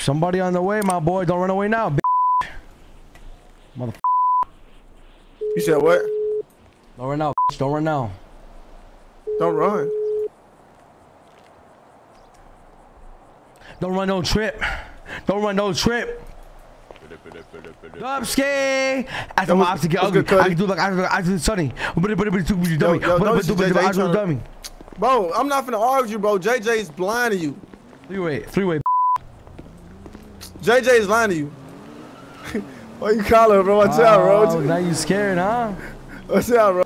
Somebody on the way, my boy. Don't run away now, bitch. Motherfucker. You said what? Don't run now, bitch. Don't run now. Don't run. Don't run no trip. Don't run no trip. Dubski! After my opps to get ugly, I can do like I do Sunny. Bro, I'm not finna argue, bro. JJ's blind to you. Three-way. JJ's lying to you. Why you calling, bro? Watch out, bro. Now you scared, huh? Watch out, bro.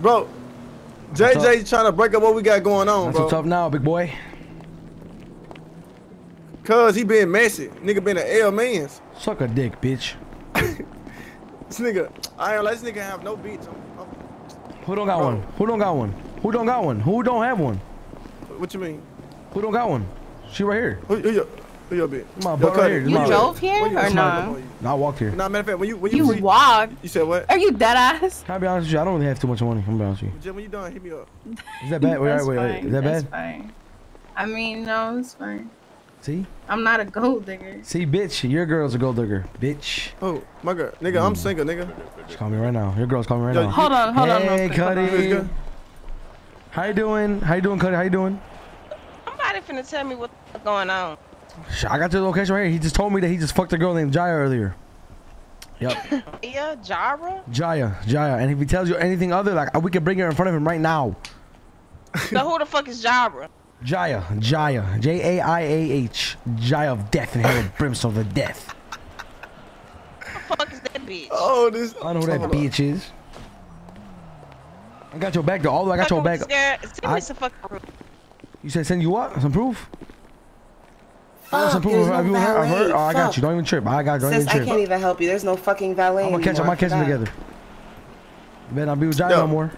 Bro, JJ's trying to break up what we got going on, bro. What's up now, big boy? Cuz he being messy. Nigga been an L man's. Suck a dick, bitch. This nigga, I ain't let this nigga have no beats. Who don't got one? Who don't got one? Who don't got one? Who don't have one? What you mean? Who don't got one? She right here. Who your bitch? My butt right here. You drove here or no? No, I walked here. No, matter of fact, when you walked. You said what? Are you dead ass? Can I be honest with you? I don't really have too much money. I'm gonna be honest with you. Jim, when you done, hit me up. Is that bad? Wait. Is that bad? That's fine. I mean, no, it's fine. See? I'm not a gold digger. See, bitch, your girl's a gold digger, bitch. Oh, my girl. Nigga, I'm single, nigga. Just call me right now. Your girl's calling me right now. Hold on. Hey, Cuddy. How you doing? How you doing, Cuddy? How you doing? Somebody finna tell me what's going on. I got your location right here. He just told me that he just fucked a girl named Jaya earlier. Yep. Yeah, Jaya. And if he tells you anything other, like, we can bring her in front of him right now. So who the fuck is Jaya? Jaya. J-A-I-A-H. Jaya of death and hell of brimstone of death. What the fuck is that bitch? Oh, this. I know who that bitch is. I got your back though. Although I got your back. Send me some fucking proof. You said send you what? Some proof? Fuck, some proof. Have you heard? Oh, I got you. Don't even trip. I got you. Sis, I can't even help you. There's no fucking valet. I'm gonna catch them together. You better not be with Jaya no more.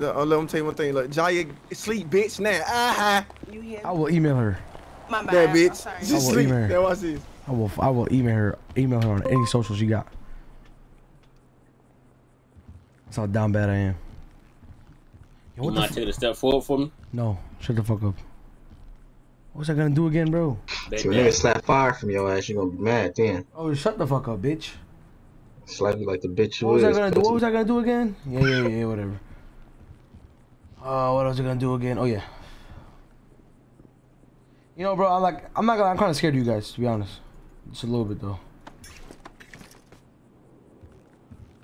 Let me tell you one thing. Look, Jaya sleep, bitch. Now, You hear? I will email her. My bad. That bitch. Just sleep. Now watch this. I will email her. Email her on any social she got. That's how down bad I am. Yo, you not taking a step forward for me? No. Shut the fuck up. What's I gonna do again, bro? If your nigga slap fire from your ass, you gonna be mad then. Oh, shut the fuck up, bitch. Slap you like the bitch you is. What was I gonna do again? Yeah. Whatever. What else are gonna do again? Oh yeah. You know, bro, I'm kind of scared of you guys, to be honest. Just a little bit though.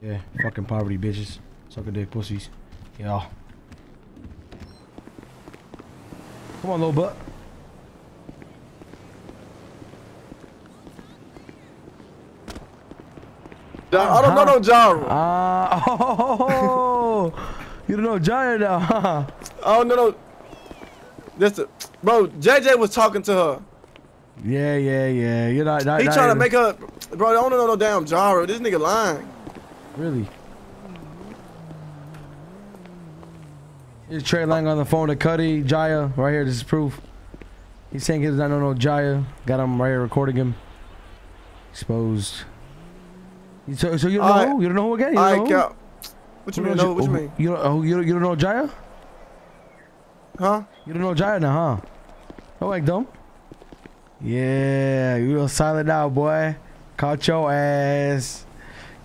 Yeah, fucking poverty, bitches, suck a dick, pussies. Yeah. Come on, little butt. I don't know no genre. You don't know Jaya now, huh? Oh no. Bro, JJ was talking to her. Yeah. You're not he trying to make her. Bro, I don't know no damn genre. This nigga lying. Really? Here's Trey Lang on the phone to Cuddy, Jaya. Right here, this is proof. He's saying he does not know no Jaya. Got him right here recording him. Exposed. So you don't know who? You don't know who again? What you mean? What you mean? You don't know Jaya? Huh? You don't know Jaya now, huh? Don't act dumb. Yeah, you real silent now, boy. Caught your ass.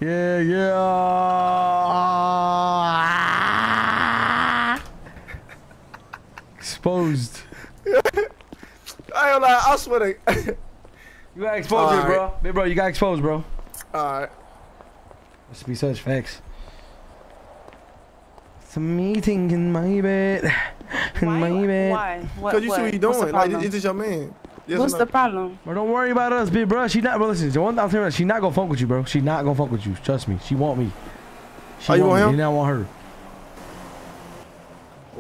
Yeah. Exposed. I ain't lying. I swear to. You got exposed, bro. Big bro, you got exposed, bro. All right. Must be such facts. Some eating in my bed. In my bed. Why? Because you see what you're doing. Like, is this your man? Yes, what's the problem? Bro, don't worry about us, big bro. She not, bro, listen. The one thing I'm telling you, she not gonna fuck with you, bro. She not gonna fuck with you. Trust me. She want me. She want him? You not want her.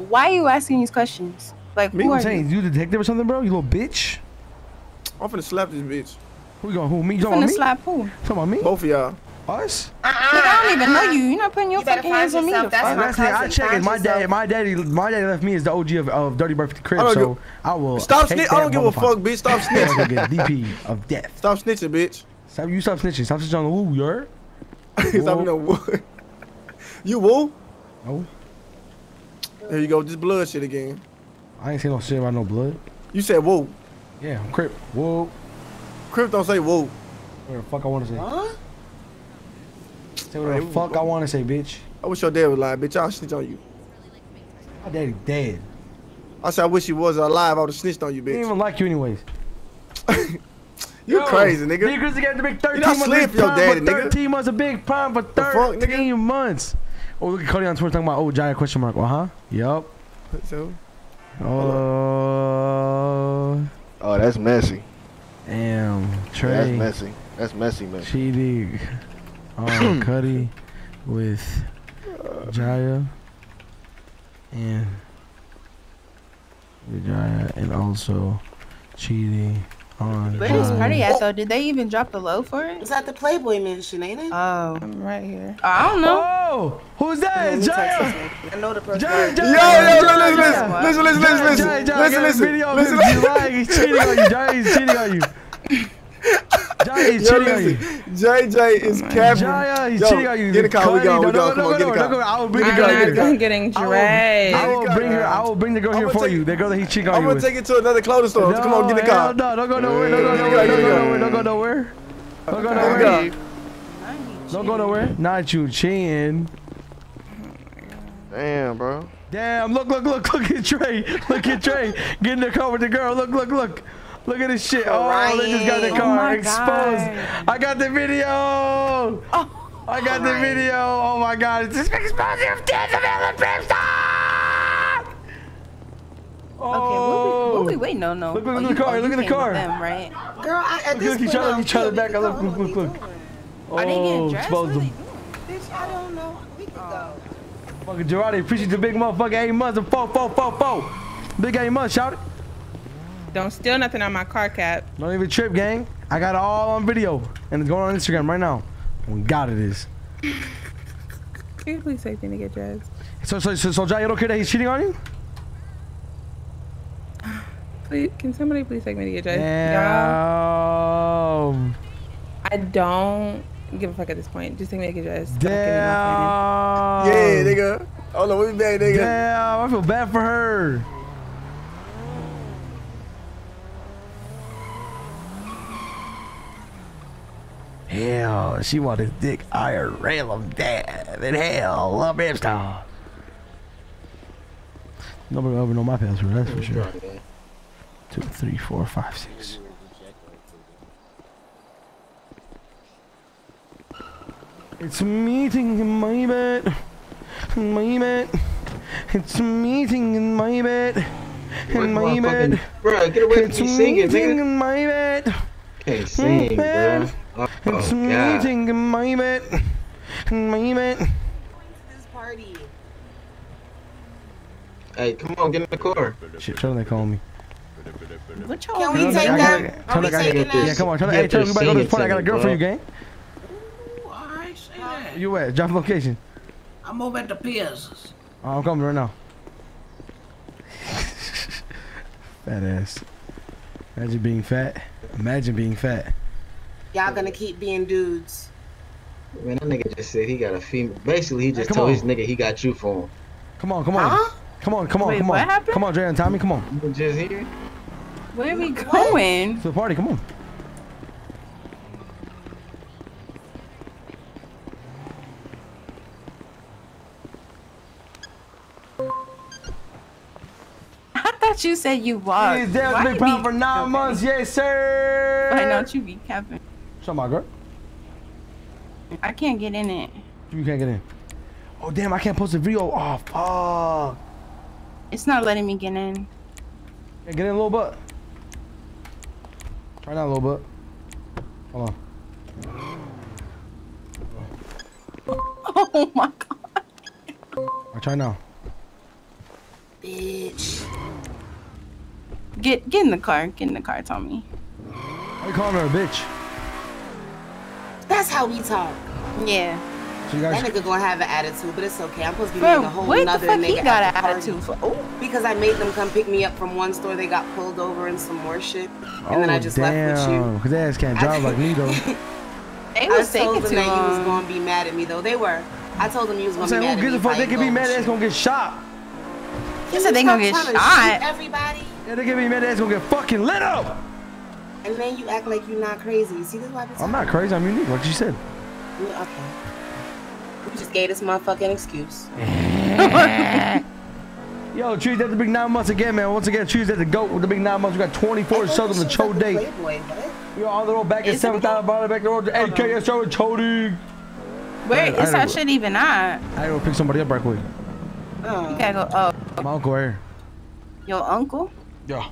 Why are you asking these questions? Like, who are you? You detective or something, bro? You little bitch? I'm finna slap this bitch. Who? Me? You finna slap who? Talking about me? Both of y'all. Us? Nigga, I don't even know you. You're not putting your fucking hands on me. That's my cousin. I check it. My daddy left me as the OG of Dirty Birth the Crib, so I will. Stop snitching. I don't give a fuck, bitch. Stop snitching. DP of death. Stop snitching, bitch. Stop snitching. Stop snitching on the woo, you heard? Stop no woo. You woo? No. There you go. Just blood shit again. I ain't say no shit about no blood. You said woo. Yeah, I'm Crip. Woo. Crip don't say whoa. Whatever the fuck I want to say. Huh? Say whatever the fuck I want to say, bitch. I wish your dad was alive, bitch. I'll snitch on you. My daddy dead. I said I wish he was alive. I would have snitched on you, bitch. He didn't even like you anyways. You're crazy, nigga. Niggas got to make 13 months of big prime for 13 months. A big prime for 13 months. Oh, look at Cody on Twitter talking about, oh, giant question mark. Uh-huh. Yup. So? Oh. Oh, that's messy. Damn. Trey. That's messy. That's messy, man. Cheating on Cuddy with Jaya and Vijaya, and also cheating on Where is Cardi at, though? Did they even drop the low for it? It's at the Playboy Mansion, ain't it? Oh. I'm right here. Oh, I don't know. Oh! Who's that? It's Jaya! I know the person. Jaya! Listen, Jaya, he's cheating on you. Jaya, he's cheating on you. Jaya is cheating on you. JJ is capping. Jaya is cheating on you. Get a car. We go. We go. Come on. Get a car. I will bring the girl here. I'm getting dragged. I will bring her. I will bring the girl here for you. The girl that he cheated on you. I'm gonna take it to another clothing store. Come on. Get a car. No, don't go nowhere. Don't go nowhere. Don't go nowhere. Don't go nowhere. Don't go nowhere. Not you cheating. Damn, bro. Damn. Look at Trey. Look at Trey. Get in the car with the girl. Look. Look at this shit. Crying. Oh, they just got the car exposed. I got the video. Oh, I got the video. Oh my God. It's just explosive death of Ellen Brimstone. Oh. Okay, what we waiting on? No. Look at the car. Look at the car. Them, right? Girl, each other back. I look. Look. Are they getting dressed? What are they doing? Bitch, I don't know. We can go. Fucking Girardi, appreciate the big motherfucking 8 months of four. Big 8 months, shout it. Don't steal nothing on my car, cap. Don't even trip, gang. I got it all on video. And it's going on Instagram right now. Oh, God, it is. Can you please take me to get dressed? So Jai, you don't care that he's cheating on you? Please, can somebody please take me to get dressed? Damn. No. I don't give a fuck at this point. Just take me to get dressed. Damn. Yeah, nigga. Oh, no, we'll be back, nigga. Damn, I feel bad for her. Hell, she want his dick IRL him dead in hell. Love Brimstone. Nobody ever know my password, that's for sure. 2, 3, 4, 5, 6. It's a meeting in my bed. It's a meeting in my bed. Bro, get away from me singing, nigga. It's a meeting in my bed. Can't sing, bro. It's amazing in my bed. This party. Hey, come on, get in the car. Shit, tell them they call me. What y'all? Can we take that? Yeah, come on. Tell them, hey, tell everybody go to this party. I got a girl for you, gang. Ooh, all right, say that. You at? Drop location. I'm over at the Pierce's. Oh, I'm coming right now. Fat ass. Imagine being fat. Y'all gonna keep being dudes. Man, that nigga just said he got a female. Basically, he just told his nigga he got you for him. Come on. Huh? Wait, what happened? Come on, Dre and Tommy, come on. You just here? Where are we going? To the party, come on. I thought you said you walked. He's there big pound for 9 months, yes, sir. Why don't you be Kevin? What's up, my girl? I can't get in it. You can't get in. Oh, damn, I can't post the video. Oh, fuck. It's not letting me get in. Yeah, get in a little bit. Try that a little bit. Hold on. Oh, my God. I'll try now. Bitch. Get in the car. Get in the car, Tommy. Why you calling her a bitch? That's how we talk. Yeah. So that nigga gonna have an attitude, but it's okay. I'm supposed to be making a whole nother nigga. He got an attitude for? Oh, because I made them come pick me up from one store. They got pulled over and some more shit, and then I just left with you. Because that ass can't drive like me though. They was taking too long. You was gonna be mad at me though. They were. I told them you was gonna be mad at me. Who gives a fuck? They can be mad. That's gonna get shot. You said they gonna get shot. Everybody. Yeah, they can be mad. That's gonna get fucking lit up. And then you act like you're not crazy. See, this is why I'm not crazy. I'm unique, like you said. Okay. We just gave this motherfucking excuse. Yo, Tuesday at the Big 9 months again, man. Once again, Tuesday at the GOAT with the Big 9 months. We got 24 Southern the Cho Day. We are on the road back at 7,000 back the road to AKS Show and Chody. Where is that shit even at? I gotta pick somebody up right quick. You gotta go up. My uncle here. Your uncle? Yeah.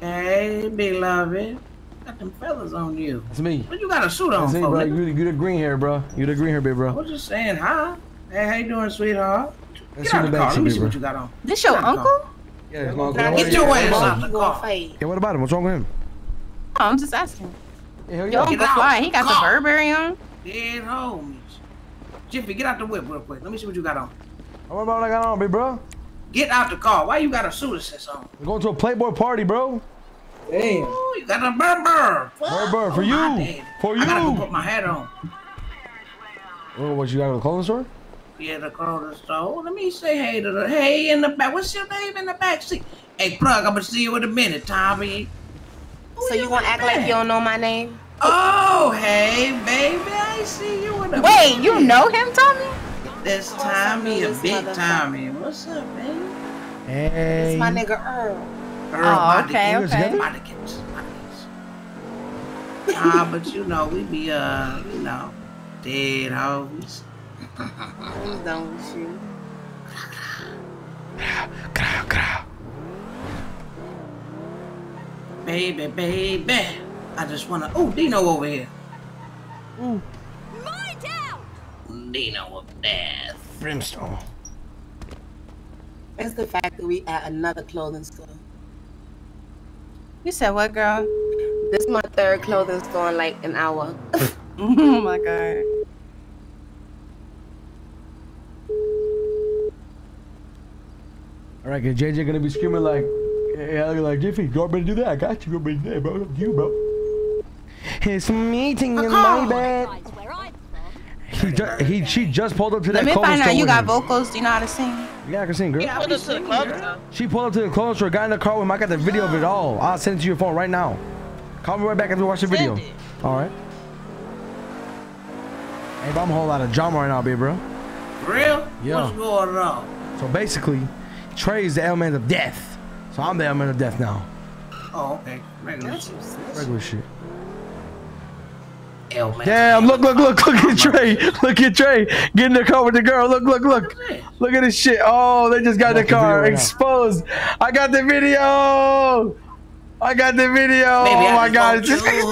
Hey, beloved. Got them feathers on you. That's me. But you got a suit on, bro. You the green hair, bro. You the green hair, big bro. I was just saying hi. Hey, how you doing, sweetheart? Get out of the car. Let me see what you got on. This your uncle? Yeah, that's my uncle. Now get your ass out the car. Yeah, what about him? What's wrong with him? Oh, I'm just asking. Your uncle's fly. He got the Burberry on. Dead homies. Jiffy, get out the whip real quick. Let me see what you got on. What about what I got on, big bro? Get out the car. Why you got a suit assist on? We're going to a Playboy party, bro. Damn. Ooh, you got a Burberry. Burberry for you. For you. I gotta go put my hat on. What you got in the clothing store? Yeah, the clothing store. Let me say hey to the hey in the back. What's your name in the back seat? Hey, plug. I'm gonna see you in a minute, Tommy. Who so you gonna act like you don't know my name? Oh, hey, baby, I see you in a minute. Wait, you know him, Tommy? This Tommy, a big Tommy. What's up, man? Hey. It's my nigga Earl. Oh, okay, okay. Ah, but you know, we be, you know, dead homies. Don't you? Baby, baby. I just wanna, oh, Dino over here. Ooh. Mind out! Dino up there. Brimstone. It's the fact that we at another clothing store. You said what, girl? This is my third clothing store in like an hour. Oh my god. All right, cause JJ gonna be screaming like, yeah, like Jiffy, go better do that. I got you, go better do that, bro. You, bro. It's meeting in my bed. She just pulled up to that clothing store. Let me find out you got vocals. Do you know how to sing? Yeah, I can sing, girl. Yeah, I to the club, girl. She pulled up to the clothes store, got in the car with him. I got the video of it all. I'll send it to your phone right now. Call me right back after we watch the video. All right. Hey, but I'm a whole lot of drama right now, baby, bro. For real? Yeah. What's going on? So basically, Trey's the element of death. So I'm the element of death now. Oh, okay. Regular shit. Regular shit. Damn, look at Trey. Look at Trey. Get in the car with the girl. Look. Look at this shit. Oh, they just got in the car. Exposed. I got the video. Oh my god. It's just Tell me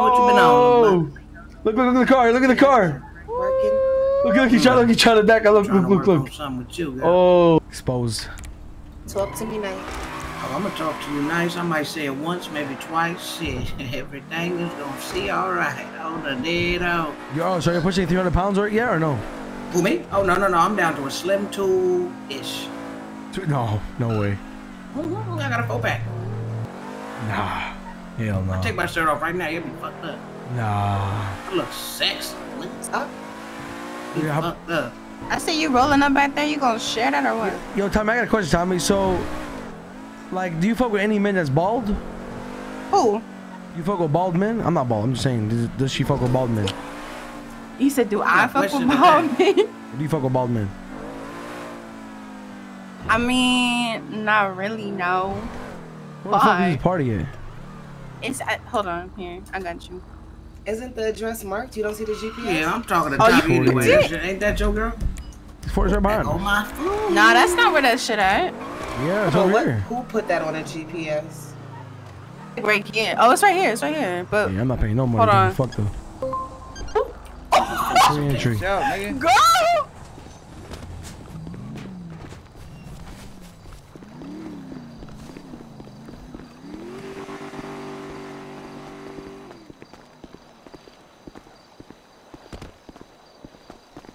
what you been on. Look at the car. Look at the car. Look at each other back. Look. Oh, exposed. Talk to me now. I'm gonna talk to you nice. I might say it once, maybe twice. Yeah, everything is gonna see all right on the dead out. Yo, so you're pushing 300 pounds right yet or no? Who, me? Oh, no. I'm down to a slim 2-ish. No, no way. I gotta go back. Nah, hell no. I'll take my shirt off right now. You'll be fucked up. Nah. I look sexy. What's up? You're fucked up. I see you rolling up back there. You gonna share that or what? Yo, Tommy, I got a question, Tommy. So, like, do you fuck with any men that's bald? Who? You fuck with bald men? I'm not bald. I'm just saying, does she fuck with bald men? You said, do I fuck with bald men? Do you fuck with bald men? I mean, not really, no. Where the fuck is this party at? It's at, hold on, here, I got you. Isn't the address marked? You don't see the GPS? Yeah, I'm talking to Tommy anyway. Ain't that your girl? It's right behind. Oh my. Nah, that's not where that shit at. Yeah, it's over here. Who put that on a GPS? Right here. Oh, it's right here. It's right here. But yeah, I'm not paying no money. Hold on. Fuck though. Free entry. Go!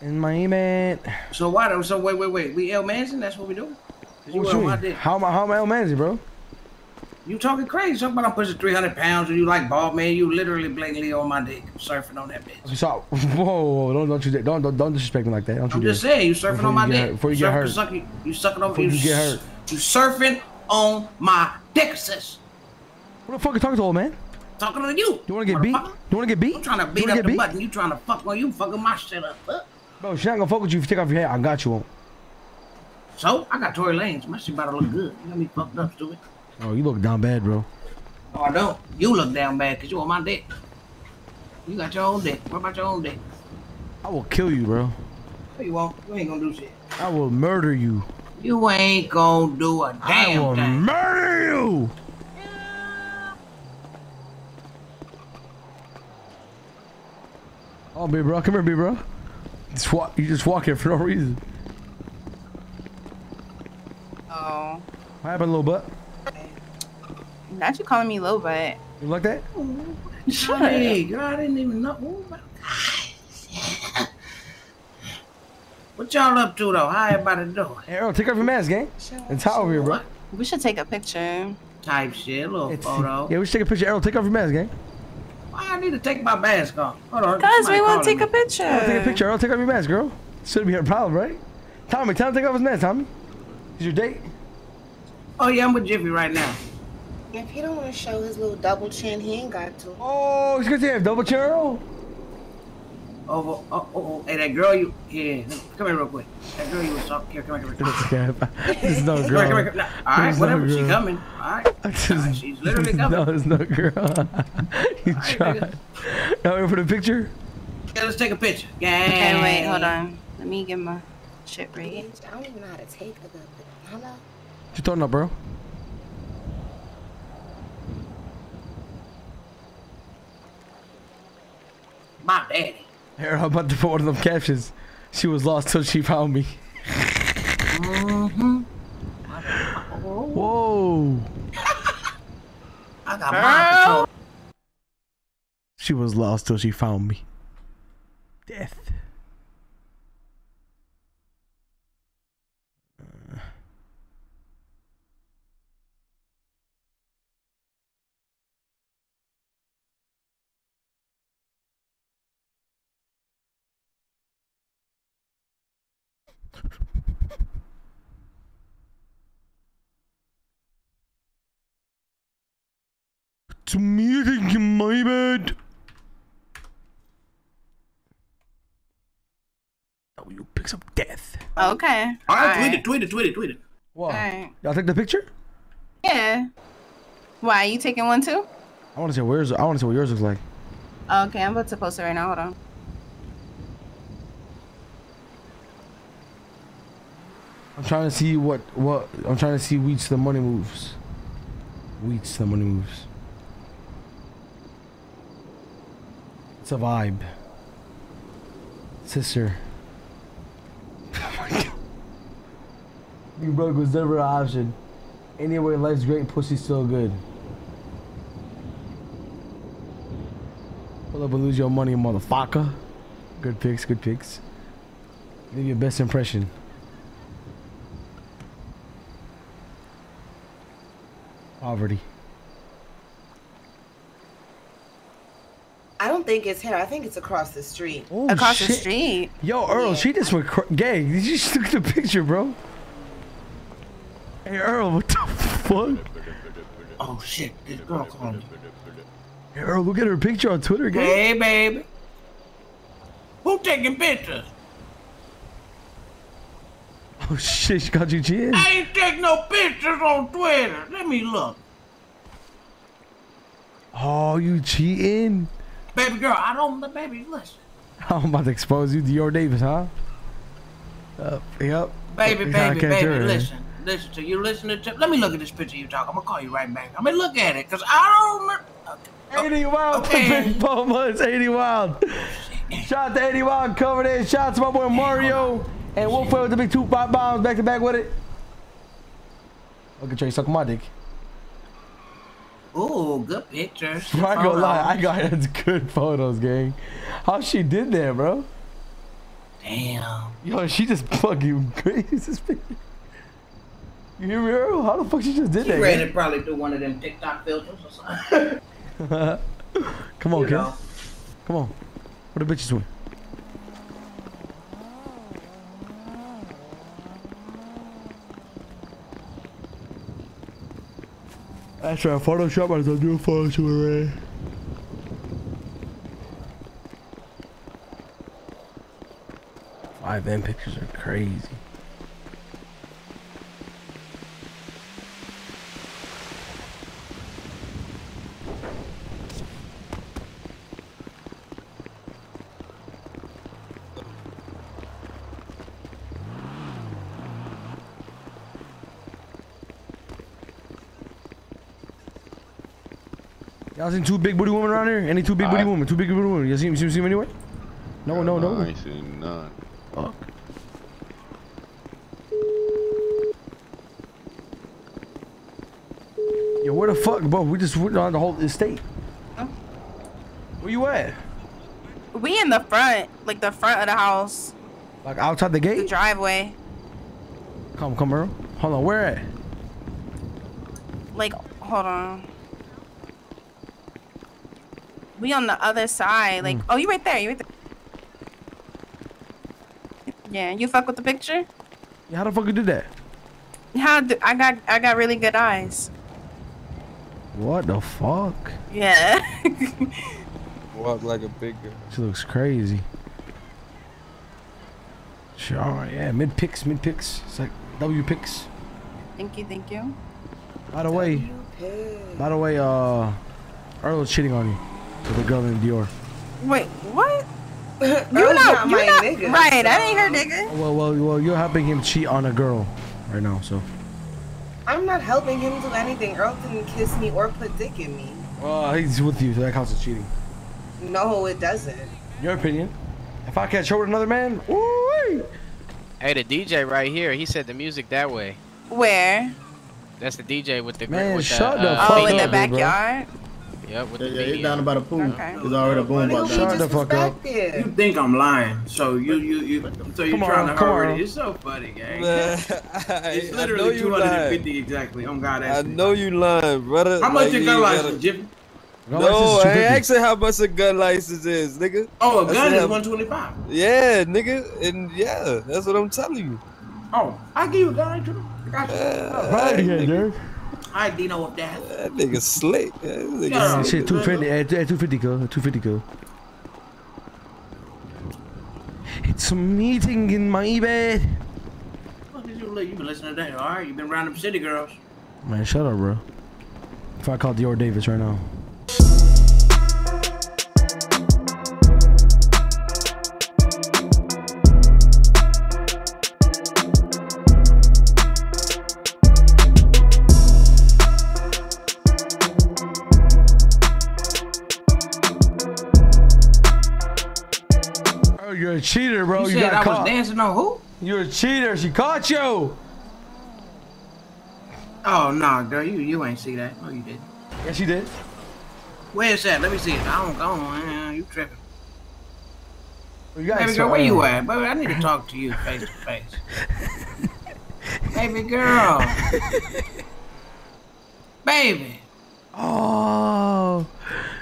In my man. So why? So wait. We El Manson? That's what we do. How am I El Manzi, bro? You talking crazy. Talking about I'm pushing 300 pounds and you like bald man. You literally blatantly on my dick. I'm surfing on that bitch. So, whoa, don't disrespect me like that. Don't you? I'm just saying, you surfing on my dick. Before you get hurt. You sucking over. You get hurt. You surfing on my dick, sis. What the fuck are you talking to, old man? Talking to you. You want to get beat? You want to get beat? I'm trying to beat up the button. You trying to fuck on you fucking my shit up. Huh? Bro, she's not going to fuck with you if you take off your hat. I got you on. So? I got Tory Lanez. My shit about to look good. You got me fucked up, stupid. Oh, you look down bad, bro. No, I don't. You look down bad because you on my dick. You got your own dick. What about your own dick? I will kill you, bro. No, you won't. You ain't gonna do shit. I will murder you. You ain't gonna do a damn thing. I will murder you! Yeah. Oh, big bro. Come here, big bro. You just walk here for no reason. Oh. What happened, little butt? Not you calling me low butt. You like that? Oh, shut up. Girl, I didn't even know. Oh, my God. What y'all up to, though? How everybody doing? Hey, Earl, take off your mask, gang. It's hot over here, bro. We should take a picture. Type shit, a little photo. Yeah, we should take a picture. Earl, take off your mask, gang. Why I need to take my mask off? Hold on. Guys, we want to take a picture. Earl, take a picture. Earl, take off your mask, girl. Should be a problem, right? Tommy, tell him to take off his mask, Tommy. Is your date? Oh, yeah, I'm with Jiffy right now. If he don't want to show his little double chin, he ain't got to. Oh, he's going to have double chin, Earl? Oh, oh, oh, hey, that girl you... Yeah, come here real quick. That girl you was talking... Here, come here. This is no girl. Come here, come here. All right, whatever. No, she coming. All right. She's literally coming. No, there's no girl. You right, tried. Now, wait for the picture? Yeah, let's take a picture. Yay. Okay, wait, hold on. Let me get my shit ready. I don't even know how to take a good picture. Hello? What you talking about, bro? My daddy. Here, I'm about to put one of them captions. She was lost till she found me. Mm-hmm. Whoa. I got my control. She was lost till she found me. Death. It's music in my bed. Oh, you pick up death. Okay. Alright, tweet it. Wow. Right. Y'all take the picture? Yeah. Why, you taking one too? I wanna see what yours looks like. Okay, I'm about to post it right now, hold on. I'm trying to see what I'm trying to see. Weeds the money moves. Weeds the money moves. It's a vibe, sister. Oh my God. You broke was never an option. Anyway, life's great. Pussy's still good. Pull up and lose your money, motherfucker. Good picks. Good picks. Leave your best impression. Poverty. I don't think it's here. I think it's across the street. Oh, across shit. The street. Yo, Earl, yeah. She just went gay. You just took the picture, bro. Hey, Earl, what the fuck? Oh shit, this girl called me. Hey, Earl, look at her picture on Twitter, guys. Hey, baby. Who taking pictures? Oh shit, she got you cheating. I ain't take no pictures on Twitter. Let me look. Oh, you cheating? Baby girl, I don't, baby, listen. I'm about to expose you to Dior Davis, huh? Yep. Baby, listen to you, let me look at this picture you talk. I'm gonna call you right back. I mean, look at it, cause I don't remember. 80 Wild, okay. 80 Wild. Shout out to 80 Wild, covered in. Shout out to my boy Mario. And we'll play with the big 2-5 bombs back to back with it. Look at you sucking my dick. Ooh, good picture. Bro, I ain't gonna lie, I got that's good photos, gang. How she did that, bro? Damn. Yo, she just fucking crazy. You hear me, Earl? How the fuck you just did that? She ready to probably do one of them TikTok filters or something. Come on, girl. Come on. What the bitches with? That's right, Photoshop. I don't do Photoshop already. Five-in pictures are crazy. Y'all seen two big booty women around here? Any two big booty women? Two big booty women. Y'all seen them anywhere? No, no, no. I ain't seen none. Fuck. Yo, where the fuck, bro? We just went on the whole estate. Huh? Where you at? We in the front, like the front of the house. Like outside the gate? The driveway. Come, come, Earl. Hold on, where at? Like, hold on. We on the other side, like, oh, you right there, you right there. Yeah, you fuck with the picture? Yeah, how the fuck you do that? How do, I got really good eyes. What the fuck? Yeah. Walk like a big girl. She looks crazy. Sure, yeah, mid-picks. It's like W-picks. Thank you. By the way, Earl's cheating on you. With the girl in Dior. Wait, what? You're not nigga, right? So. I ain't her nigga. Well, you're helping him cheat on a girl right now, so. I'm not helping him do anything. Earl didn't kiss me or put dick in me. Well, he's with you, so that counts as cheating. No, it doesn't. Your opinion? If I catch her with another man, ooh. Hey, the DJ right here. He said the music that way. Where? That's the DJ with the man. With shut the fuck up, in the backyard. Bro. Yep, with the it's down by the pool. Okay. There's already a boom box. Shut the fuck up. You think I'm lying? So you're trying to hurry it. It's so funny, gang. It's literally 250 exactly. Oh God, I know you lying, brother. How much your gun license, Jiffy? No, I actually how much a gun license is, nigga. Oh, a gun is 125. Yeah, nigga, and yeah, that's what I'm telling you. Oh, I give you a gun, Jiffy. Right here, dude. I didn't know what the hell. That nigga slick. Yeah, shit, 250 girl. 250 girl. It's a meeting in my bed. What did you look? You been listening to that, alright? You been rounding up city girls. Man, shut up, bro. If I call Dior Davis right now. You're a cheater, bro. You said I was dancing on who? You're a cheater. She caught you. Oh, nah, girl. You ain't see that. No, you didn't. Yes, you did. Where's that? Let me see it. I don't. You tripping. Well, you baby girl, where you at? Baby, I need to talk to you face to face. Baby girl. Baby. Oh.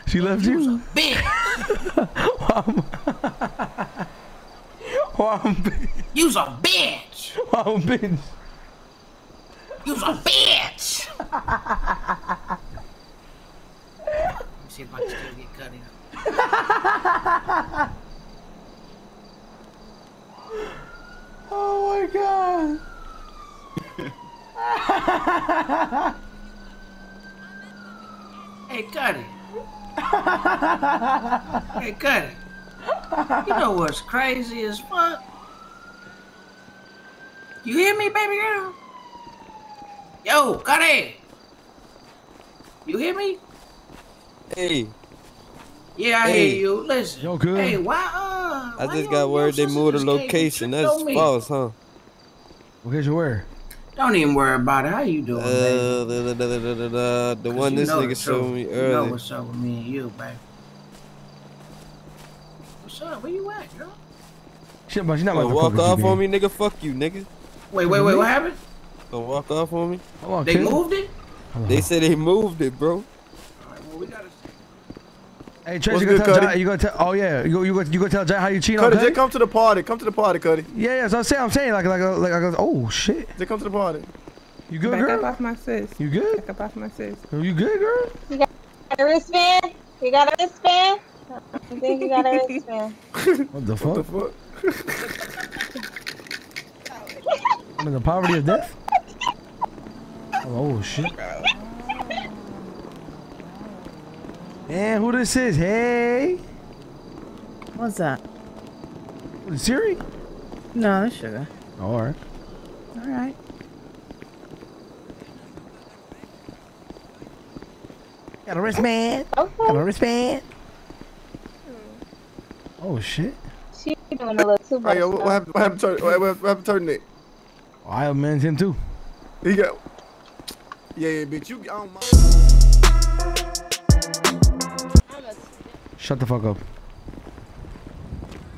She left you? Bitch. You's a bitch. Wow, bitch. You's a bitch. Let me see if I can still get cut in. Oh my God. Hey, Cuddy. Hey, Cuddy. You know what's crazy as fuck? You hear me, baby girl? Yo, Cuddy. You hear me? Hey. Yeah, I hear you. Listen. Yo, good. Hey, why I just got word they moved the location. That's false, huh? Location where? Don't even worry about it. How you doing, baby? The one this nigga showed me earlier. You know what's up with me and you, baby. What's up? Where you at, girl? Shit, but you not about to walk off on me, nigga. Fuck you, nigga. Wait, what happened? Gonna walk off on me? On, they moved it? They said they moved it, bro. Alright, well, we gotta... Hey, Trace, you gonna tell Jai, you gonna tell, oh yeah, you gonna tell Jai how you cheat on Cuddy? Just come to the party, Cuddy. Yeah, yeah, so I'm saying, like, oh shit. Just come to the party. You good, girl? Back up off my sis. You good? Back up off my sis. You good, girl? You got a wristband? You got a wristband? I think you got a wristband. What the fuck? What the fuck? I'm in the poverty of death? Oh shit. Man, who this is? Hey! What's that? Siri? No, that's Sugar. Alright. Alright. Got a wristband. Okay. Got a wristband. Oh shit. She doing a little too much. Hey, what happened to Turtleneck? Oh, I managed him too. He got... Yeah, bitch, you... I don't mind. Shut the fuck up.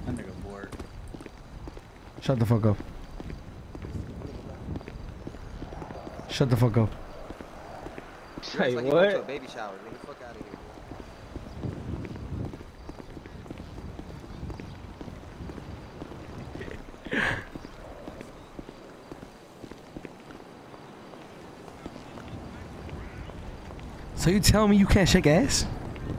That nigga bored. Shut the fuck up. Shut the fuck up. Hey, like what? You baby shower. Get the fuck out of here. So you tell me you can't shake ass?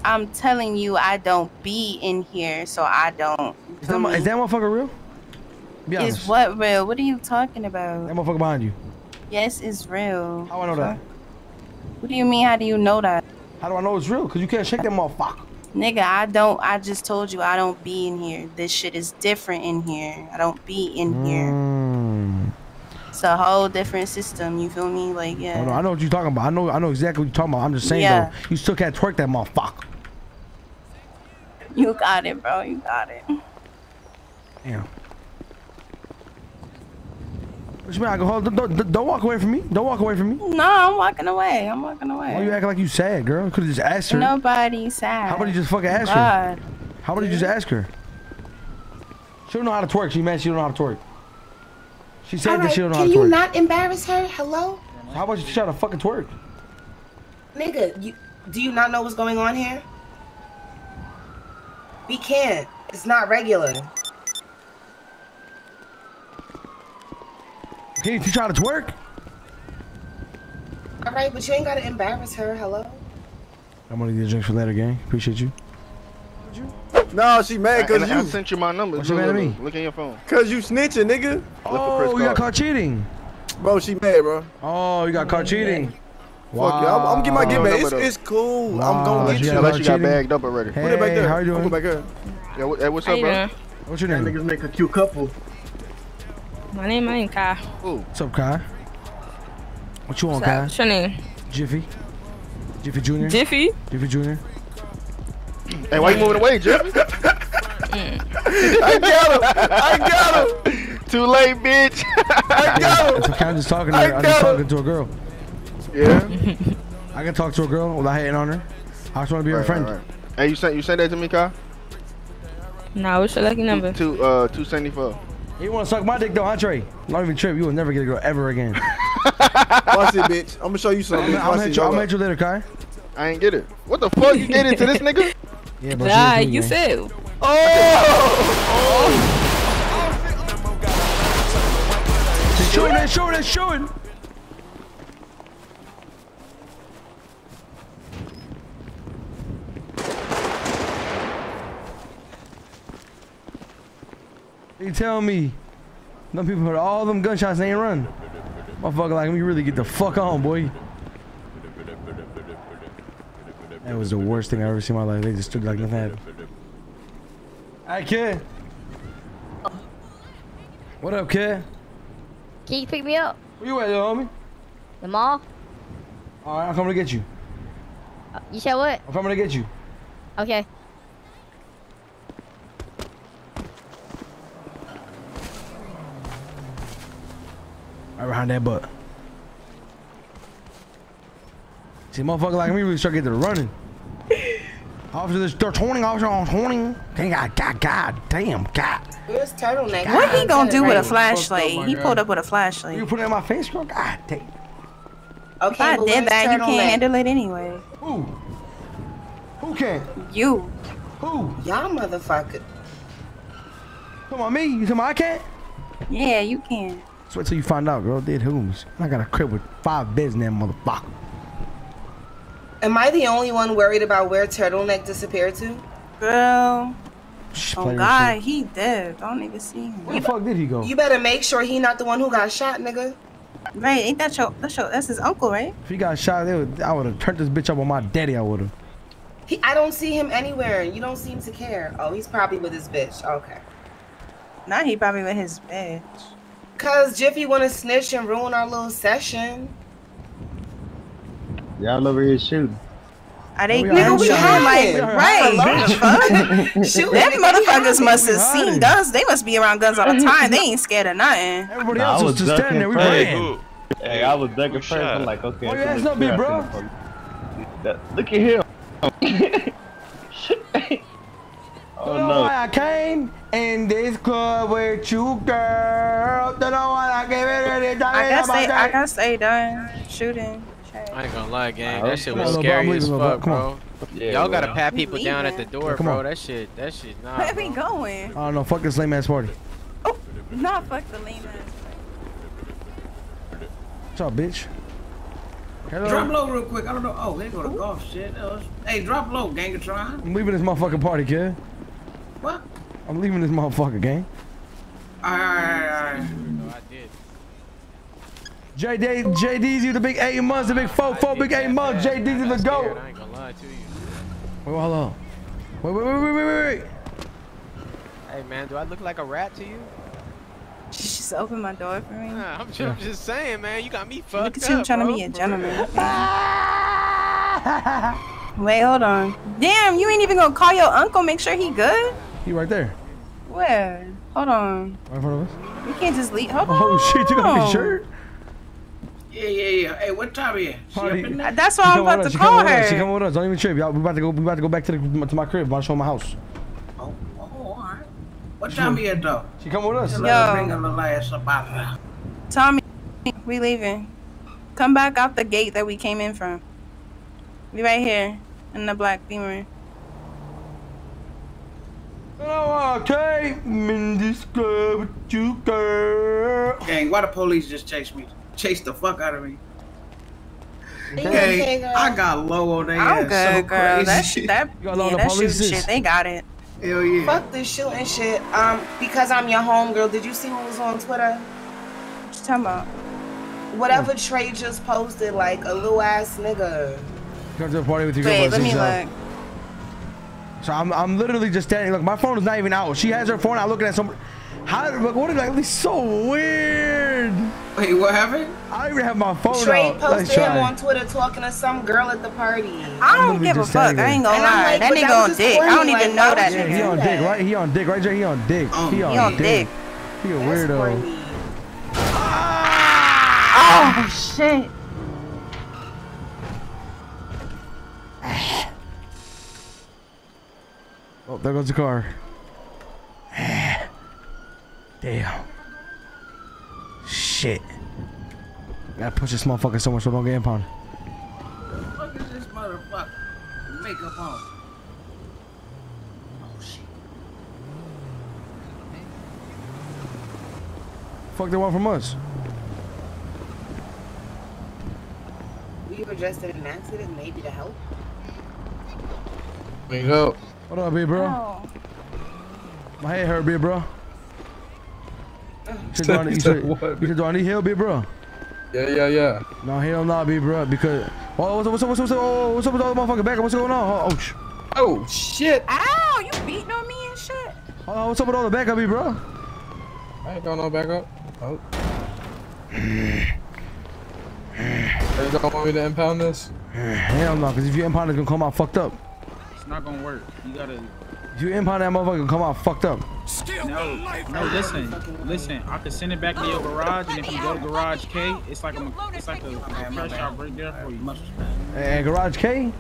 I'm telling you, I don't be in here, so I don't. Is that motherfucker real? Be honest. Is what real? What are you talking about? That motherfucker behind you. Yes, it's real. How do I know that? What do you mean, how do you know that? How do I know it's real? Because you can't shake that motherfucker. Nigga, I just told you I don't be in here. This shit is different in here. I don't be in here. It's a whole different system, you feel me? Like, yeah. Hold on, I know what you're talking about. I know exactly what you're talking about. I'm just saying, though, you still can't twerk that motherfucker. You got it, bro. You got it. Damn. What you mean, alcohol? Don't walk away from me. Don't walk away from me. No, I'm walking away. I'm walking away. Why you acting like you sad, girl? You could have just asked her. Nobody's sad. How about you just fucking ask her? How about you just ask her? She don't know how to twerk. She mad she don't know how to twerk. She said that she don't know how to twerk. Can you not embarrass her? Hello? How about you try to fucking twerk? Nigga, do you not know what's going on here? We can't. It's not regular. Okay, you try to twerk? All right, but you ain't got to embarrass her. Hello? I'm going to get drinks for later, gang. Appreciate you. No, she mad because you. I sent you my number. What's she mad at me? Look at your phone. Because you snitching, nigga. Oh, you got caught cheating. Bro, she mad, bro. Oh, you got caught cheating. Wow. Fuck yeah, I'm getting my get back. It's cool. Wow. I'm gonna get you. Unless you got bagged up already. Hey, back there. How you doing? Back there. Yeah, what's up, bro? What's your name? Niggas make a cute couple. My name ain't Kai. Ooh. What's up, Kai? What you want, Kai? What's your name? Jiffy. Jiffy Jr. Jiffy? Jiffy Jr. Hey, why you moving away, Jiffy? I got him. Too late, bitch. I got him. I'm just talking to her. I'm just talking to a girl. Yeah, I can talk to a girl without hating on her. I just want to be her friend. Right. Hey, you sent that to me, Kyle? Nah, what's your lucky number? 274. You want to suck my dick though, Entree? Not even trip. You will never get a girl ever again. Watch it, bitch. I'm gonna show you something. I'll hit you later, Kai. I ain't get it. What the fuck you get into this nigga? Yeah, bro. Nah, you said. Oh! Oh! They're shooting! They're shooting! You tell me, them people heard all them gunshots, they ain't run. Motherfucker, like me, really get the fuck on, boy. That was the worst thing I ever seen in my life. They just stood like nothing happened. Alright, kid. What up, kid? Can you pick me up? Where you at, little homie? The mall. Alright, I'm coming to get you. You said what? I'm coming to get you. Okay. Right behind that butt. See, motherfucker like me really start getting to running. Officer, they're 20, officer on 20. God damn, God. Where's turtleneck? What he gonna do with a flashlight? He pulled up with a flashlight. You put it in my face, girl? God damn. Okay, if I did that, you can't handle it anyway. Who? Who can? You. Who? Y'all motherfucker. Come on, me? You tell me I can't? Yeah, you can. Just wait till you find out, girl. Did whom's? I got a crib with 5 beds in that motherfucker. Am I the only one worried about where turtleneck disappeared to? Girl. Oh God, he dead. I don't even see him. Where the fuck did he go? You better make sure he not the one who got shot, nigga. Right, ain't that your, that's his uncle, right? If he got shot, I would have turned this bitch up on my daddy, I would have. I don't see him anywhere, and you don't seem to care. Oh, he's probably with his bitch, okay. Nah, he probably with his bitch. Cause Jiffy wanna snitch and ruin our little session. Y'all over here shooting. I think we had like, right. Shoot, them motherfuckers must have seen guns. They must be around guns all the time. They ain't scared of nothing. Everybody else was just standing there. We ran. Hey, I was ducking first. I'm like, okay. Oh, your ass up, big bro. Look at him. Oh no. I came in this club with you, girl. Don't know why I gave it any time. I gotta stay done shooting. I ain't gonna lie, gang. That shit was scary as fuck, bro. Y'all gotta pat people down at the door, bro. That shit, nah. Where we going? Oh no, fuck this lame ass party. Oh, nah, fuck the lame ass party. What's up, bitch? Hello? Drop low real quick. I don't know. Oh, they go to golf shit. Hey, drop low, Gangatron. I'm leaving this motherfucking party, kid. What? I'm leaving this motherfucker, gang. Alright. No, I did. JD's you the big 8 months, the big 4-4, big 8 months. JD's is the GOAT. I ain't gonna lie to you. Wait, hold on. Wait. Hey, man, do I look like a rat to you? Just open my door for me. Nah, I'm just saying, man, you got me fucked up. Look at you trying to be a gentleman. Wait, hold on. Damn, you ain't even gonna call your uncle, make sure he good? He right there. Where? Hold on. Right in front of us? We can't just leave. Hold on. Oh, shit, you got my shirt? Yeah. Hey, what time is it? That's why I'm about to call her. She coming with us. Don't even trip, y'all. We about to go back to my crib. I'll show my house. Oh, all right. What time is it though? She coming with us. Yo, Tommy, we leaving. Come back out the gate that we came in from. We right here in the black Beamer. Oh, okay. I'm in this club with you, girl. Gang, why the police just chase me? Chase the fuck out of me. Hey, I got low on that ass. I'm good, so girl. That shooting shit, they got it. Hell yeah. Fuck this shooting shit. Because I'm your homegirl, did you see what was on Twitter? What you talking about? Whatever Trey just posted, like a little ass nigga. Come to the party with you. Wait, let me look. So I'm literally just standing. Look, my phone is not even out. She has her phone out looking at somebody. What is that? It's so weird. Wait, what happened? I don't even have my phone out. Trey posted him on Twitter talking to some girl at the party. I don't give a fuck. I ain't gonna lie. That nigga on dick. I don't even know that nigga. He on dick, right? He on dick, right, Jay? He on dick. He on dick. He a weirdo. Oh, shit. Oh, there goes the car. Damn. Shit. Gotta push this motherfucker so much so don't get impounded. What the fuck is this motherfucker? Makeup on. Oh shit. Fuck they want from us. We were just in an accident, maybe to help. Wake up. What up, big bro? Oh. My head hurt, big bro. You should do any help, big bro. Yeah. No, hell no, big bro, because what's up with all the motherfucking back? What's going on? Oh shit. Ow, you beating on me and shit. Oh, what's up with all the backup, big bro? I ain't got no backup. Oh. You don't want me to impound this? Hell no, because if you impound, it's gonna come out fucked up. It's not gonna work. You gotta. If you impound that motherfucker, come out fucked up. No, listen. I can send it back to your garage, and if you go to Garage K, it's like a fresh out right there for you. Hey, Garage K?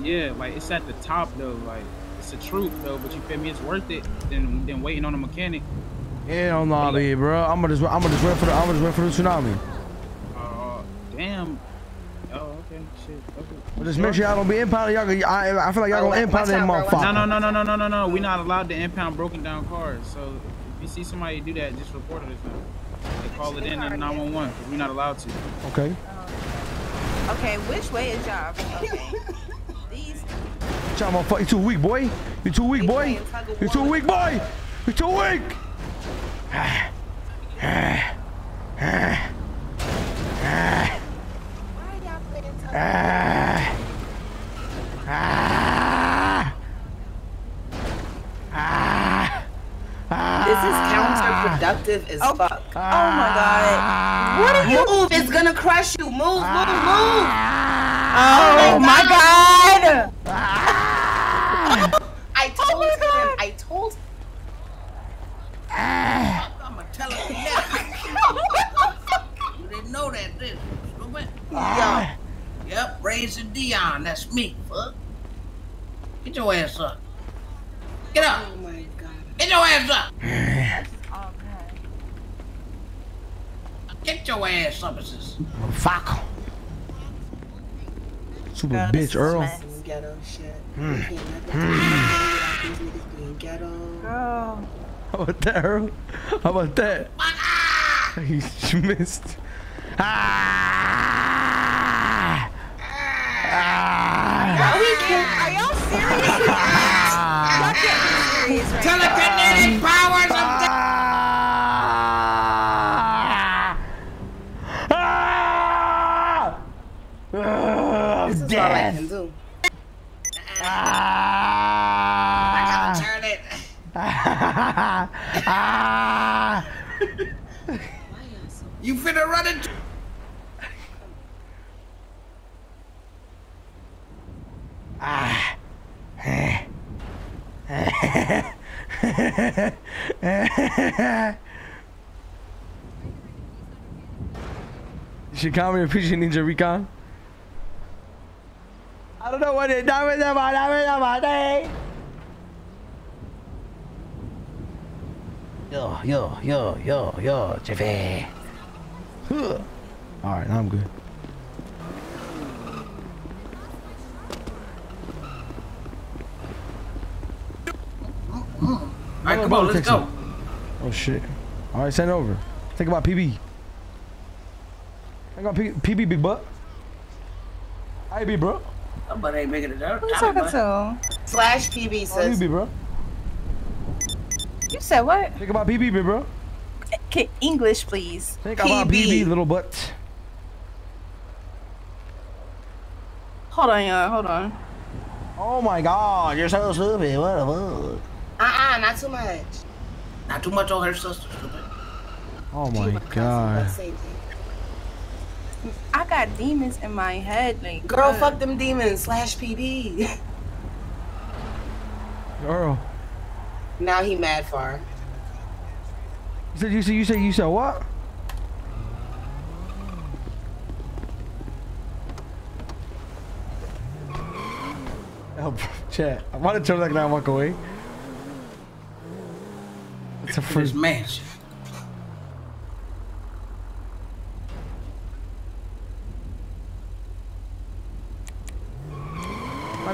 Yeah, like it's at the top though. Like it's a troop though, but you feel me? It's worth it than waiting on a mechanic. Hell no, nah, bro. I'm gonna just wait for the tsunami. Damn. Oh, okay. Shit. Okay. But just make sure y'all don't be impounded. I feel like y'all gonna impound that motherfucker. No. We're not allowed to impound broken down cars. So if you see somebody do that, just report it or something. They call it in at 911 because we're not allowed to. Okay. Okay, which way is y'all? Okay. These. You too weak, boy. You too weak. This is counterproductive as fuck. Oh my god. What if you move? It's gonna crush you. Move, move, move. Oh my god. I told him. I told him. I'm gonna tell him that. You didn't know that, did you? Yeah. Yep, Razor Dion, that's me, fuck. Get your ass up. Get up. Oh my god. Get your ass up. Get your ass up, sis. Fuck. Super god, bitch, Earl. Ghetto shit. Girl. How about that, Earl? How about that? He missed. Are we kidding? Are y'all serious? Y'all can't be serious right now. Telekinetic powers of death. This is all I can do. I gotta turn it. You finna run into. Shikami appreciate Ninja Recon. I don't know what it is. Yo, Jeffy. All right, now I'm good. All right, come on, let's go. Oh shit! All right, send it over. Think about PB. Think about PB, big butt. I be bro. Somebody ain't making it out. Who's talking to? Slash PB says. PB, bro. You said what? Think about PB, big bro. English, please. Think about PB, little butt. Hold on, y'all. Hold on. Oh my God, you're so stupid. What the fuck? Not too much. Not too much on her sister, stupid. Oh my God. I got demons in my head, like. Girl, fuck them demons. Slash PB. Girl. Now he mad for her. You said what? Oh, chat. I want to turn that guy and walk away. It's a freak mansion. I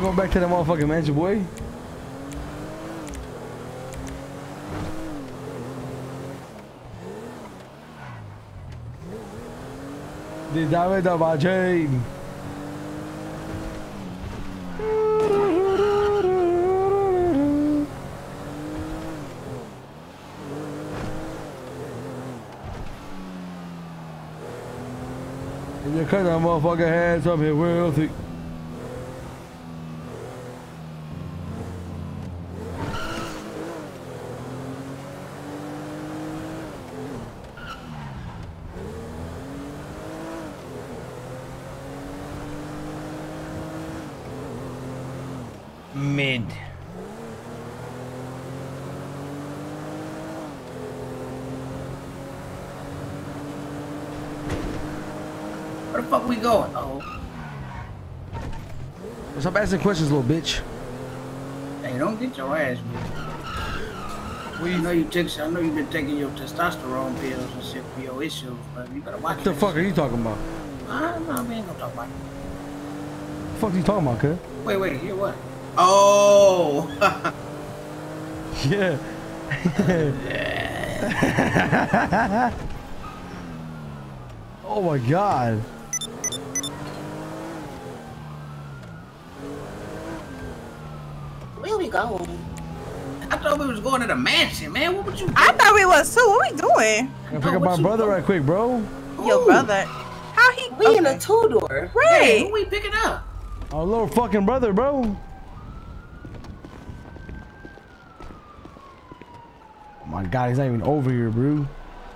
go back to that motherfucking mansion, boy. The damage of my chain. If you cut that motherfucking hands up here real thick. Mid. Where the fuck we going? Uh oh. Stop asking questions, little bitch. Hey, don't get your ass beat. Well, you know you took. I know you've been taking your testosterone pills and shit for your issues, but you better watch. What the fuck are you talking about? Nah, we ain't gonna talk about it. What the fuck are you talking about, kid? Wait, hear what? Oh. Yeah. Yeah. Oh my God. Where we going? I thought we was going to the mansion, man. What would you do? I thought we was too. What we doing? I'm gonna pick up my brother right quick, bro. Your brother? How he? We in a two-door. Right. Yeah, who we picking up? Our little fucking brother, bro. Oh my God, he's not even over here, bro.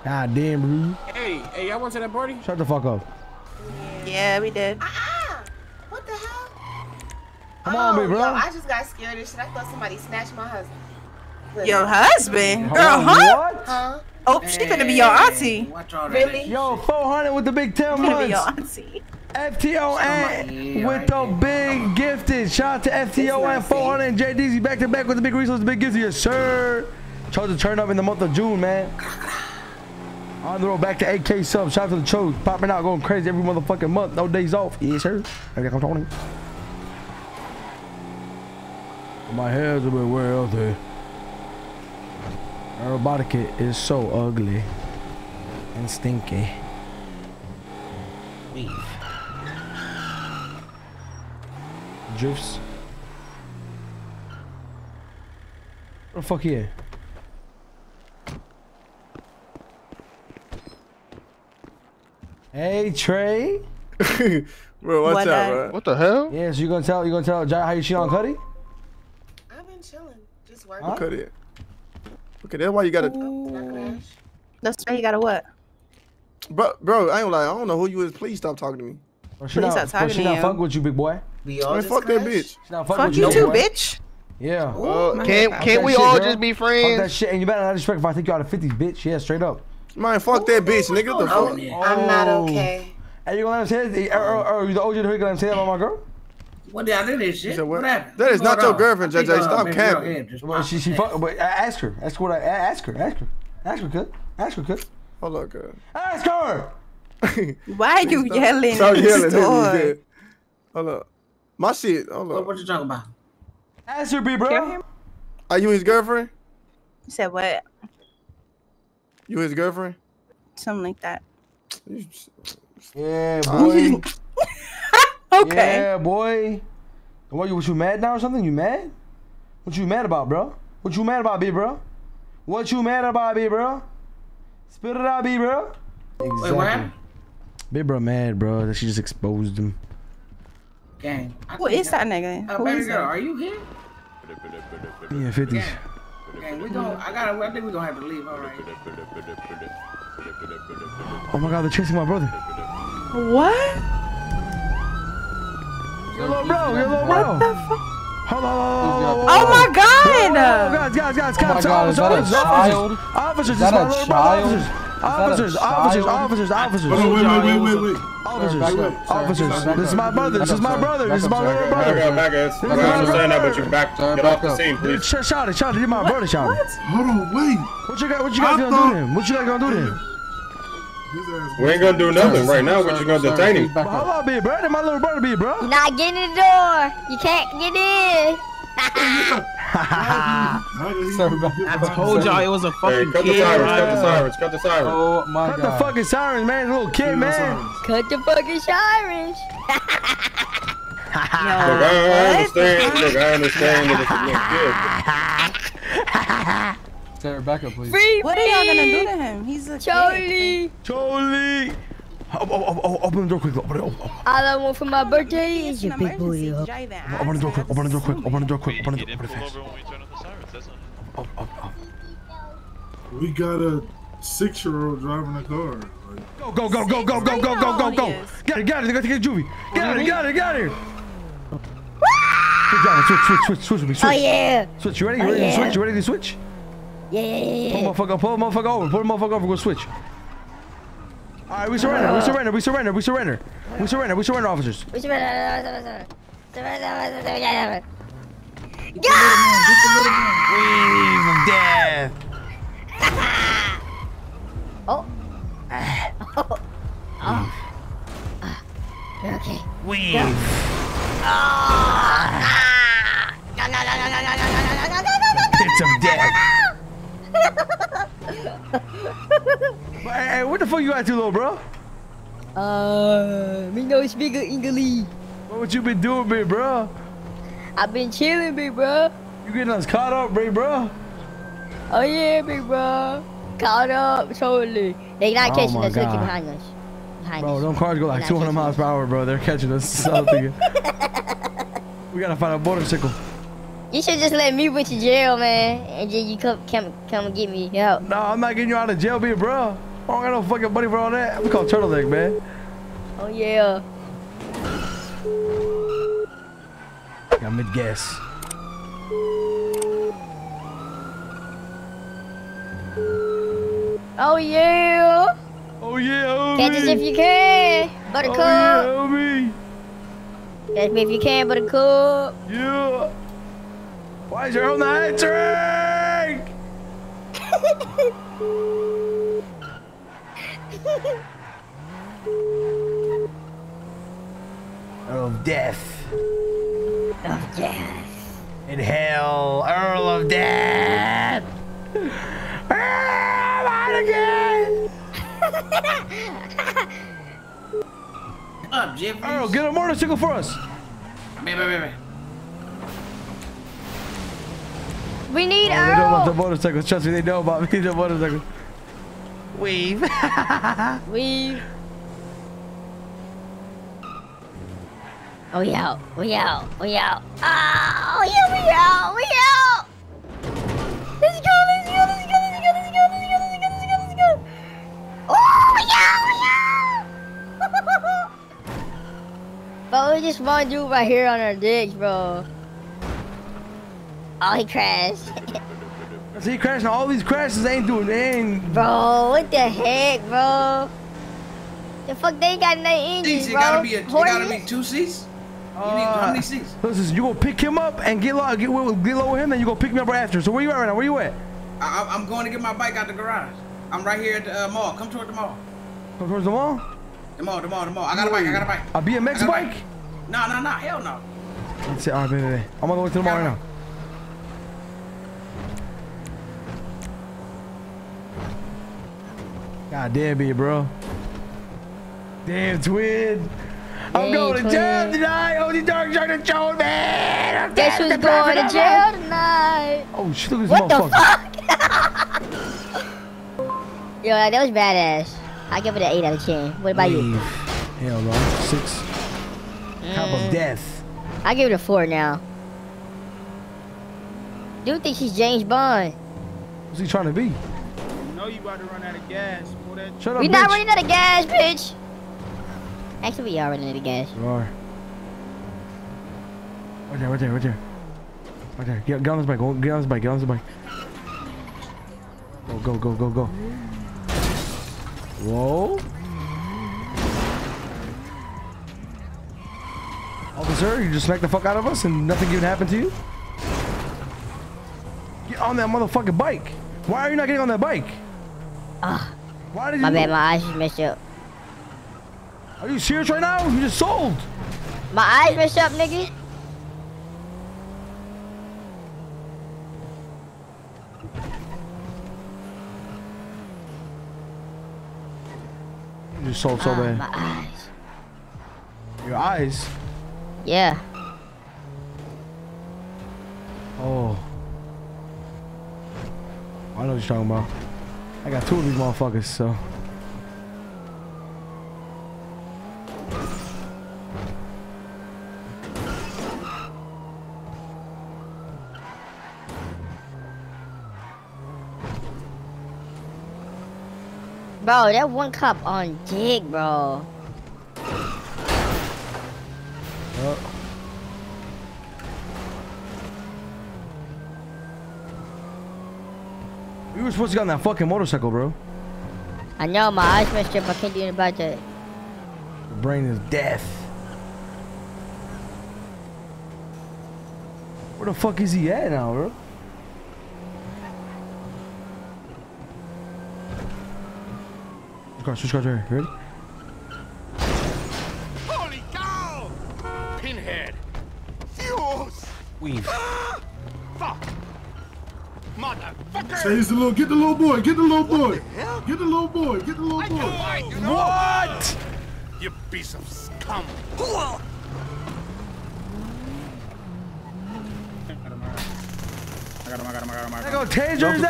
God damn, bro. Hey, y'all went to that party? Shut the fuck up. Yeah, we did. What the hell? Come on, big bro. Yo, I just got scared and shit. I thought somebody snatched my husband. Really? Your husband? Girl, what? Huh? Oh, hey, she gonna be your auntie. Really? Yo, 400 with the big 10 months. Gonna be your auntie. FTON with the big gifted. Shout out to FTON, 400 and JDZ back to back with the big resource, the big gifted. Yes, sir. Chose to turn up in the month of June, man. On the road back to 8K subs. Shout out to the Chose. Popping out, going crazy every motherfucking month. No days off. Yes, sir. I'm talking. My hair's a bit weird out there. Our robotic is so ugly and stinky. Leave. Juice. What the fuck here? Hey Trey. Bro, what's up, bro? What the hell? Yeah, so you gonna tell Jai how you cheat on Cuddy? Chilling, just working. Huh? Cut it. Okay, that's why you gotta. Ooh. That's why you gotta what? Bro, I ain't lying. I don't know who you is. Please stop talking to me. She not fucking with you, big boy. Man, fuck that bitch. She not fuck with you too, boy. Bitch. Yeah. Ooh, can't we all just be friends? Fuck that shit, and you better not disrespect if I think you out of 50s, bitch. Yeah, straight up. Man, fuck that bitch, nigga. The fuck. I'm not okay. Are you gonna let him say that? Or you the OG gonna let him say that about my girl? What the hell is this shit? What happened? That is not your girlfriend, JJ. Stop capping. Well, she fuck. But ask her. That's what I ask her. Ask her, cuz. Hold on, cuz. Ask her. Why are you yelling? Stop yelling. Hold on. My shit. Hold on. What you talking about? Ask her, B, bro. Are you his girlfriend? You said what? You his girlfriend? Something like that. Yeah, boy. Okay. Yeah, boy. What you mad now or something? You mad? What you mad about, bro? What you mad about, B-bro? What you mad about, B-bro? Spit it out, B-bro. Exactly. Wait, what happened? B-bro mad, bro, that she just exposed him. Gang. Who is that nigga? Baby girl, are you here? Yeah, 50s. Gang, I think we gonna have to leave, all right. Oh my God, they're chasing my brother. What? Your little bro. What the fuck? Hello. Oh my God. Guys, cops, officers. Officers. Officers. This is my brother. This is my little brother. Back up. I don't understand that, but you back up. Get off the scene, please. Shout it. You're my brother, shout it. Hold on, wait. What you guys gonna do to him? We ain't gonna do nothing right now. We're just gonna detain him. Hold on, big brother. My little brother, big bro. Not get in the door. You can't get in. I told y'all it was a fucking kid. Cut the sirens. Oh my God. Cut the fucking sirens, man. Little kid, man. Cut the fucking sirens. Look, I understand that it's a little kid. Sarah, back up, please. What are y'all gonna do to him? He's a kid. Charlie! Open the door quick. All I want for my birthday is your big booty. Open the door quick. Open the door fast. We got a 6-year-old driving a car. Go. Get it, Juvie. Get it. Switch with me. Oh yeah. Switch. You ready to switch? Yeah. Pull the motherfucker over. Go switch. All right, we surrender, officers. We surrender. Wave of death. Oh. You're okay. Wave. Go. It's of death. Hey, what the fuck you up to, little bro? Me no speak English. What you been doing, big bro? I've been chilling, big bro. You getting us caught up, big bro? Oh yeah, big bro. Caught up totally. They not catching us. Looking behind us. Bro, them cars go like 200 miles per hour, bro. They're catching us. We gotta find a motorcycle. You should just let me put you to jail, man, and then you come get me out. No, I'm not getting you out of jail, big bro. I don't got no fucking money for all that. I'm called Turtleneck, man. Oh, yeah. Got mid-gas. Oh, yeah. Oh, yeah, homie. Catch us if you can, Buttercup. Oh, yeah, homie. Catch me if you can, Buttercup. Yeah. Why is your home not answering? Earl of Death. Earl of Death. In hell, Earl of Death. I'm out again. Come on, Jeffries. Earl, get a motorcycle for us. Wait. We need Earl. They know about the motorcycle. Trust me, they know about me. The motorcycle. Weave. Weave. Oh, yeah. Oh, yeah. Oh, yeah. Oh, yeah. We out. We out. Let's go. Let's go. Let's go. Let's go. Let's go. Let's go. Let's go. Let's go. Let's go. Oh, yeah. Yeah. But we just one dude right here on our dicks, bro. Oh, he crashed. See, crashing all these crashes ain't doing anything. Bro, what the heck, bro? The fuck, they ain't got no engines, bro. It gotta be 2 seats. You need how many seats? Listen, you gonna pick him up and get low with him, and you gonna pick me up right after. So where you at right now? Where you at? I'm going to get my bike out the garage. I'm right here at the mall. Come toward the mall. Come towards the mall? The mall. I got a bike. A BMX bike? No. Hell no. That's it. All right, baby. I'm gonna go to the mall right now. God damn it, bro. Damn, twin. I'm going to jail tonight. Oh, the dark chocolate show, man. I'm guess who's going to jail tonight? Oh, shit, look at this motherfucker. What the fuck? Yo, that was badass. I give it an 8 out of 10. What about you? Hell no, 6. Top of death. I give it a 4 now. Dude thinks he's James Bond. What's he trying to be? I know you about to run out of gas. Shut up, we bitch. Not running out of gas, bitch. Actually, we are running out of gas. We are. Right there. Get on this bike. Go. Whoa. Officer, you just smacked the fuck out of us and nothing even happened to you? Get on that motherfucking bike. Why are you not getting on that bike? Why did you? My bad, my eyes just messed up. Are you serious right now? You just sold. My eyes messed up, nigga. You just sold so bad. My eyes. Your eyes? Yeah. Oh. I know what you're talking about. I got 2 of these motherfuckers, so. Bro, that one cop on dig, bro. Oh. You were supposed to get on that fucking motorcycle, bro. I know, my eyes messed up. I can't do anything about that. The brain is death. Where the fuck is he at now, bro? Switch cards right here. Ready? Holy cow! Pinhead! Fuse! Weave. Fuck! Motherfucker! Say he's the little, get the little boy, get the little boy! Get the little boy, get the little boy! You know? What? You piece of scum! I got Taser. Go,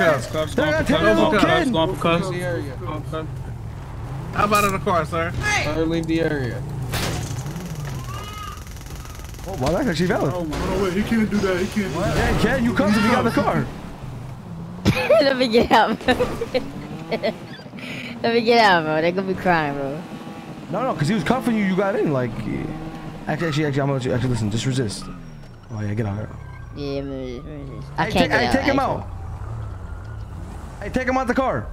I'm out of the car, sir. Hey. Let her leave the area. Oh, wow, that's actually valid. Oh, no, wait, he can't do that. He can't do that. Yeah, he can. You come if you got the car. Let me get out, bro. Let me get out, bro. They're going to be crying, bro. No, no, because he was cuffing you. You got in. Like, yeah. Actually, I'm going to actually listen. Just resist. Oh, yeah, get out here. Yeah, I'm going to resist. I can't get out. Hey, take him out. Hey, take him out the car.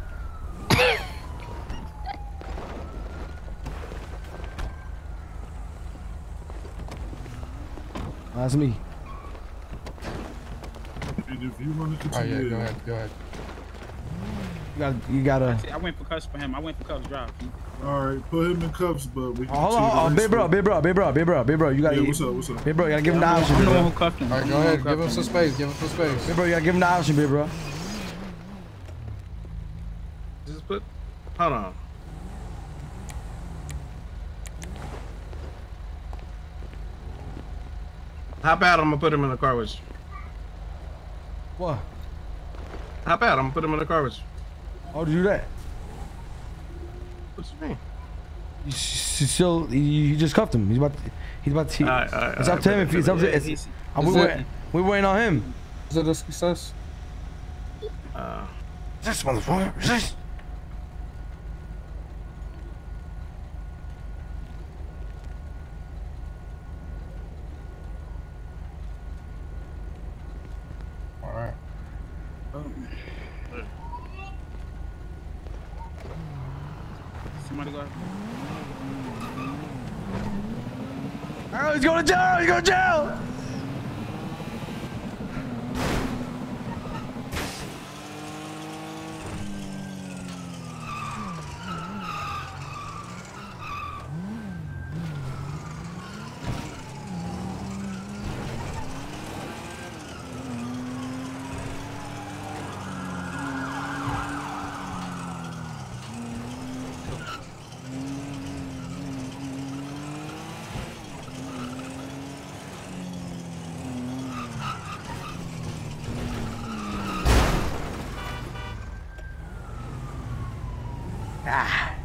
That's me. And if you want to continue, yeah, go ahead. You gotta. I went for cuffs for him. I went for cuffs drive. All right, put him in cuffs, but we can. Oh, hold on, big bro. You gotta. Yeah, what's up? Big bro, you gotta give him the option. I'm the one who cuffed him. All right, go ahead. Give him some space. Big bro, you gotta give him the option, big bro. Just put. Hold on. Hop out, I'm gonna put him in the car with you. What? Hop out, I'm gonna put him in the car with you. Oh, do that? What's your name? You just cuffed him. He's about to. It's up to him if he's up to. We're waiting on him. Is it a success? This motherfucker, resist. Oh, he's going to jail! Ah.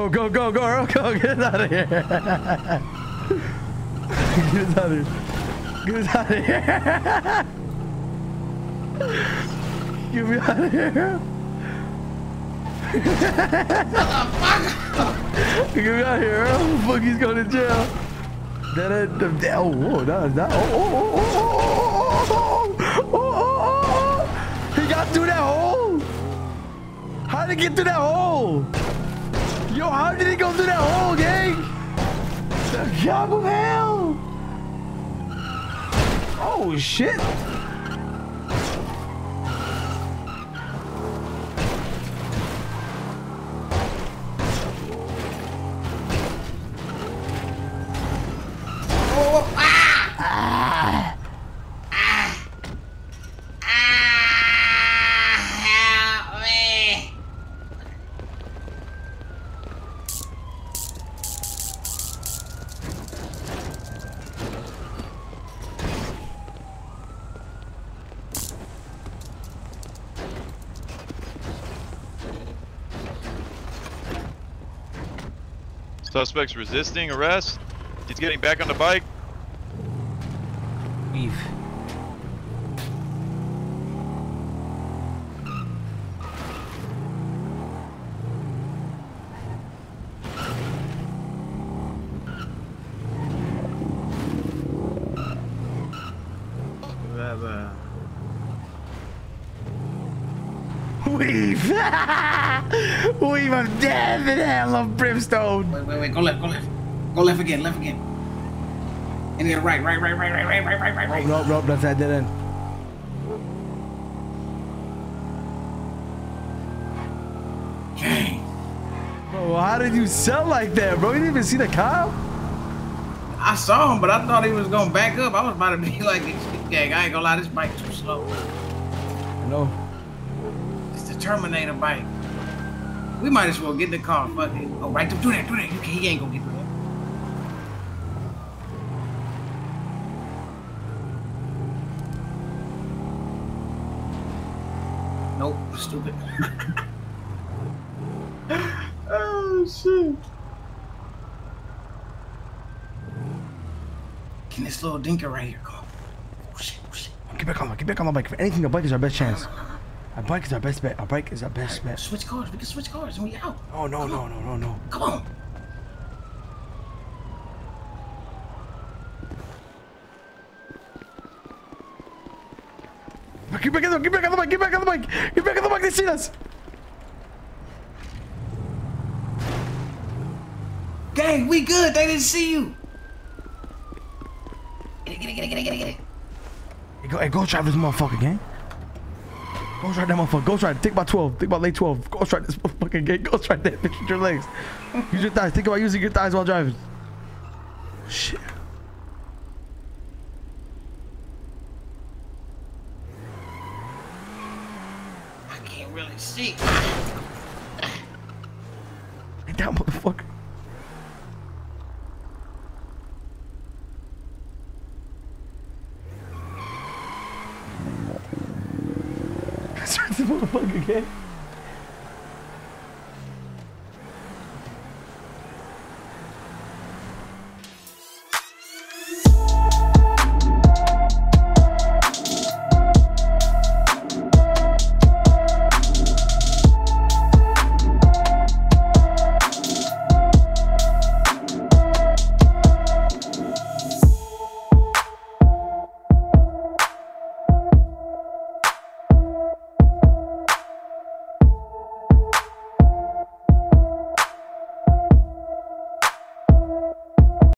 Go, get out of here. Get me out of here. Get me out here, bro. The fuck, he's going to jail. Oh, whoa, that. Oh. He got through that hole. How did he get through that hole? Yo, how did he go through that hole, gang? The job of hell. Oh, shit. Suspect's resisting arrest. He's getting back on the bike. Leave. Weave! Weave of death and hell of brimstone! Wait, go left. Go left again. And then right. Rope, left side, dead end. Dang. Bro, how did you sell like that, bro? You didn't even see the cop? I saw him, but I thought he was gonna back up. I was about to be like, gang, I ain't gonna lie, this bike's too slow. I know. Terminator bike. We might as well get in the car. Fuck it. Go right through that. He ain't gonna get through that. Nope. Stupid. Oh shit. Can this little dinker right here go? Oh shit. Oh shit. Get back on my bike. If anything, the bike is our best chance. Our bike is our best bet. Switch cars. We can switch cars and we out. Oh, no, no. Come on. Get back on the bike. They see us. Gang, we good. They didn't see you. Get it. Hey, go drive this motherfucker, gang. Ghost ride that motherfucker. Ghost ride. Think about 12. Think about late 12. Ghost ride this motherfucking gate. Ghost ride that bitch with your legs. Use your thighs. Think about using your thighs while driving. Shit. I can't really see. Get down, motherfucker. Again.